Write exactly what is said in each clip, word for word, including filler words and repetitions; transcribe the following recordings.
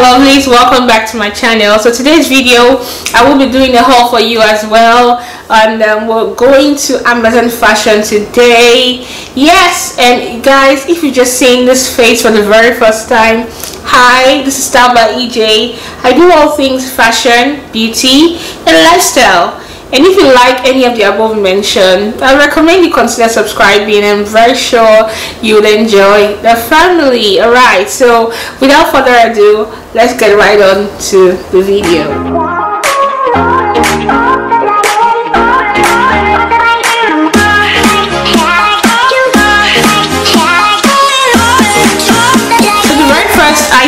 lovelies, welcome back to my channel. So today's video I will be doing a haul for you as well, and um, we're going to Amazon fashion today. Yes, and guys, if you're just seeing this face for the very first time, hi, this is Tabla E J. I do all things fashion, beauty and lifestyle, and if you like any of the above mentioned, I recommend you consider subscribing. I'm very sure you'll enjoy the family. Alright, so without further ado, let's get right on to the video.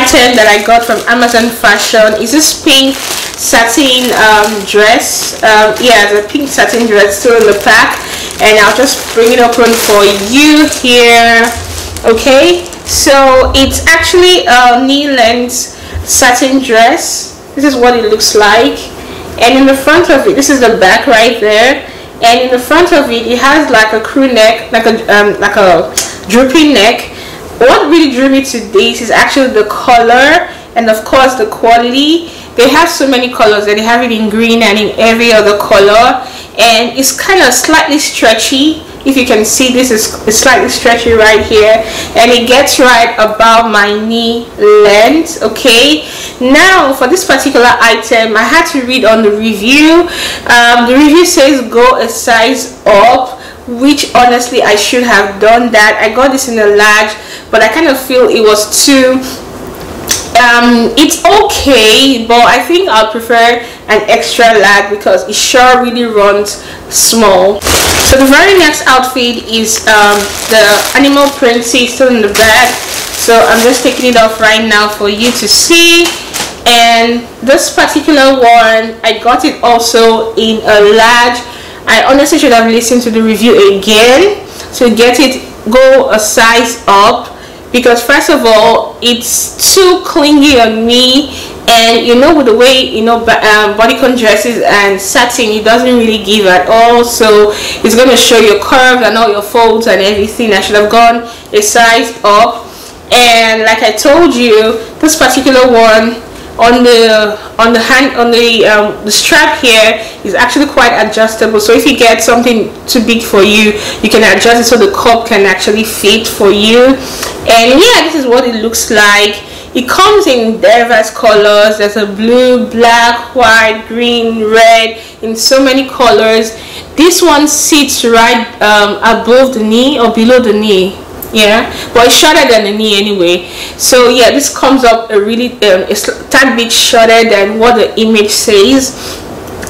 Item that I got from Amazon fashion is this pink satin um, dress. Um, yeah, the pink satin dress still in the pack, and I'll just bring it open for you here. Okay, so it's actually a knee length satin dress. This is what it looks like, and in the front of it, this is the back right there, and in the front of it, it has like a crew neck, like a um, like a drooping neck. What really drew me to this is actually the color, and of course the quality. They have so many colors, and they have it in green and in every other color, and it's kind of slightly stretchy. If you can see, this is slightly stretchy right here, and it gets right about my knee length. Okay, now for this particular item, I had to read on the review. Um, the review says go a size up, which honestly I should have done that. I got this in a large, but I kind of feel it was too um it's okay, but I think I'll prefer an extra large because it sure really runs small. So the very next outfit is um the animal print, still in the bag, so I'm just taking it off right now for you to see. And this particular one, I got it also in a large. I honestly should have listened to the review again to get it go a size up, because first of all, it's too clingy on me, and you know, with the way, you know, um, bodycon dresses and satin, it doesn't really give at all. So it's going to show your curves and all your folds and everything. I should have gone a size up. And like I told you, this particular one, on the on the hand on the um the strap here is actually quite adjustable, so if you get something too big for you, you can adjust it so the cup can actually fit for you. And yeah, this is what it looks like. It comes in diverse colors. There's a blue, black, white, green, red, in so many colors. This one sits right um above the knee or below the knee. Yeah, but it's shorter than the knee anyway. So yeah, this comes up a really um, a tad bit shorter than what the image says.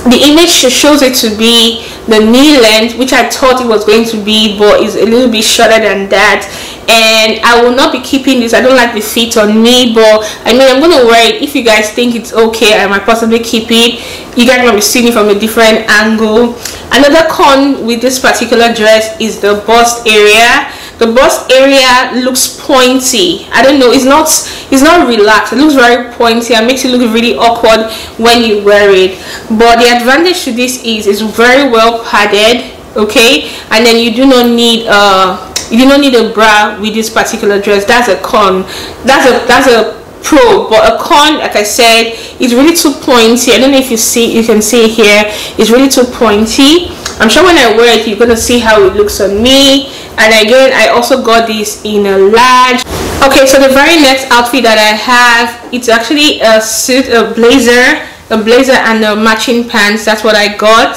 The image shows it to be the knee length, which I thought it was going to be, but it's a little bit shorter than that. And I will not be keeping this. I don't like the fit on me, but I mean, I'm gonna wear it. If you guys think it's okay, I might possibly keep it. You guys might be seeing it from a different angle. Another con with this particular dress is the bust area. The bust area looks pointy. I don't know, it's not it's not relaxed. It looks very pointy and makes it look really awkward when you wear it. But the advantage to this is it's very well padded, okay, and then you do not need uh you do not need a bra with this particular dress. That's a con. That's a that's a pro, but a con, like I said, it's really too pointy. I don't know if you see, you can see here, it's really too pointy. I'm sure when I wear it, you're gonna see how it looks on me. And again, I also got this in a large. Okay, so the very next outfit that I have, it's actually a suit, a blazer, a blazer and a matching pants. That's what I got.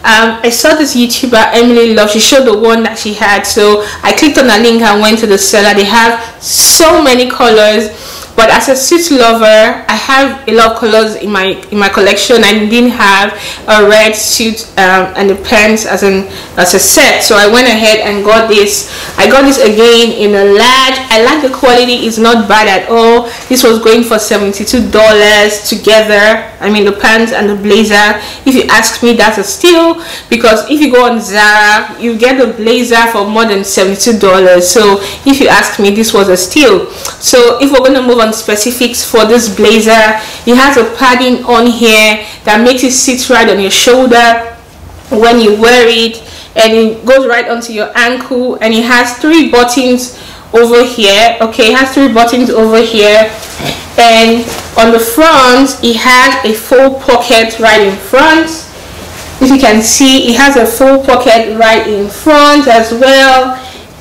Um, I saw this YouTuber, Emily Love. She showed the one that she had, so I clicked on the link and went to the seller. They have so many colors. But as a suit lover, I have a lot of colors in my in my collection. I didn't have a red suit um, and the pants as an as a set, so I went ahead and got this. I got this again in a large. I like the quality; it's not bad at all. This was going for seventy-two dollars together. I mean, the pants and the blazer. If you ask me, that's a steal, because if you go on Zara, you get the blazer for more than seventy-two dollars. So if you ask me, this was a steal. So if we're gonna move on specifics for this blazer, it has a padding on here that makes it sit right on your shoulder when you wear it, and it goes right onto your ankle, and it has three buttons over here. Okay, it has three buttons over here, and On the front, it has a full pocket right in front. If you can see, it has a full pocket right in front as well,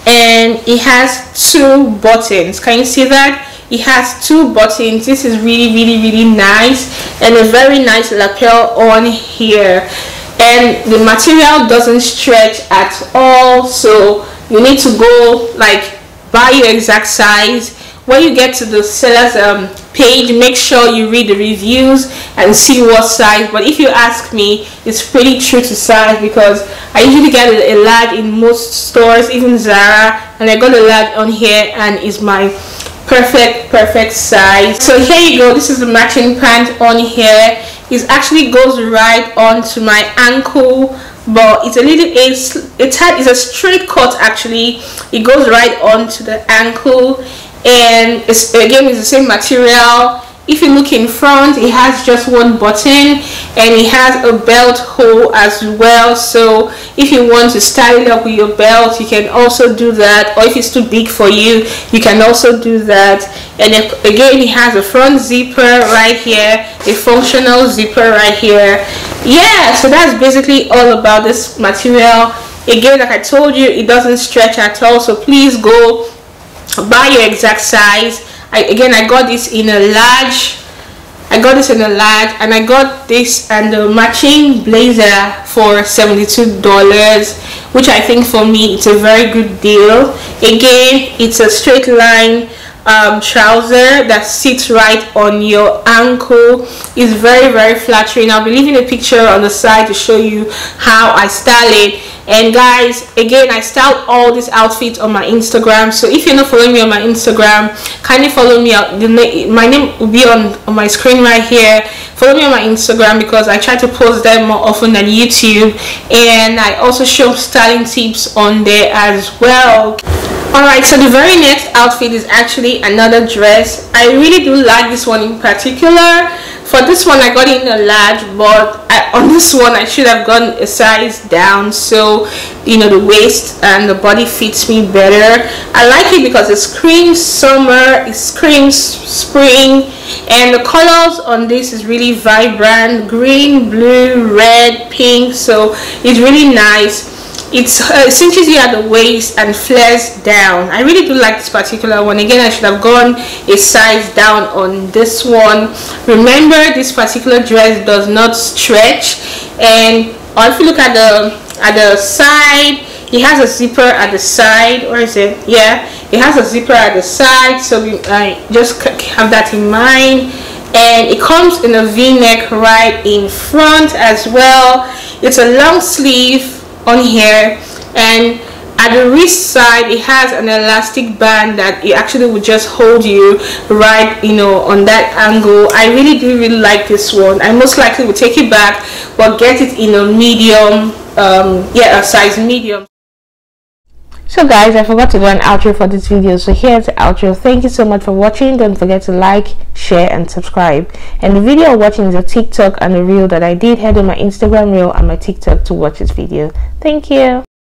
and it has two buttons. Can you see that? It has two buttons. This is really, really, really nice, and a very nice lapel on here. And the material doesn't stretch at all, so you need to go like buy your exact size. When you get to the seller's um, page, make sure you read the reviews and see what size. But if you ask me, it's pretty true to size, because I usually get a large in most stores, even Zara, and I got a large on here and it's my perfect perfect size. So here you go, this is the matching pant on here. It actually goes right onto my ankle, but it's a little it's it's it's a straight cut. Actually, it goes right onto the ankle, and it's again it's the same material. If you look in front, it has just one button, and it has a belt hole as well. So if you want to style it up with your belt, you can also do that, or if it's too big for you, you can also do that. And it, again, it has a front zipper right here, a functional zipper right here. Yeah, so that's basically all about this material. Again, like I told you, it doesn't stretch at all, so please go buy your exact size. I, again, I got this in a large, I got this in a large, and I got this and the matching blazer for seventy-two dollars, which I think for me it's a very good deal. Again, it's a straight line um, trouser that sits right on your ankle. It's very, very flattering. I'll be leaving a picture on the side to show you how I style it. And guys, again, I styled all these outfits on my Instagram, so if you're not following me on my Instagram, kindly follow me out. My name will be on, on my screen right here. Follow me on my Instagram, because I try to post them more often than YouTube, and I also show styling tips on there as well. Alright, so the very next outfit is actually another dress. I really do like this one in particular. For this one, I got in a large, but I, on this one, I should have gone a size down, so you know the waist and the body fits me better. I like it because it screams summer, it screams spring, and the colors on this is really vibrant: green, blue, red, pink. So it's really nice. It's, uh, it cinches you at the waist and flares down. I really do like this particular one. Again, I should have gone a size down on this one. Remember, this particular dress does not stretch, and or if you look at the at the side, it has a zipper at the side, or is it? Yeah, it has a zipper at the side, so we, I just have that in mind. And it comes in a V-neck right in front as well. It's a long sleeve on here, and at the wrist side it has an elastic band that it actually would just hold you right, you know, on that angle. I really do really like this one. I most likely will take it back, but get it in a medium, um yeah, a size medium. So guys, I forgot to do an outro for this video, so here's the outro. Thank you so much for watching. Don't forget to like, share and subscribe, and the video you're watching is a TikTok and a reel that I did. Head on my Instagram reel and my TikTok to watch this video. Thank you.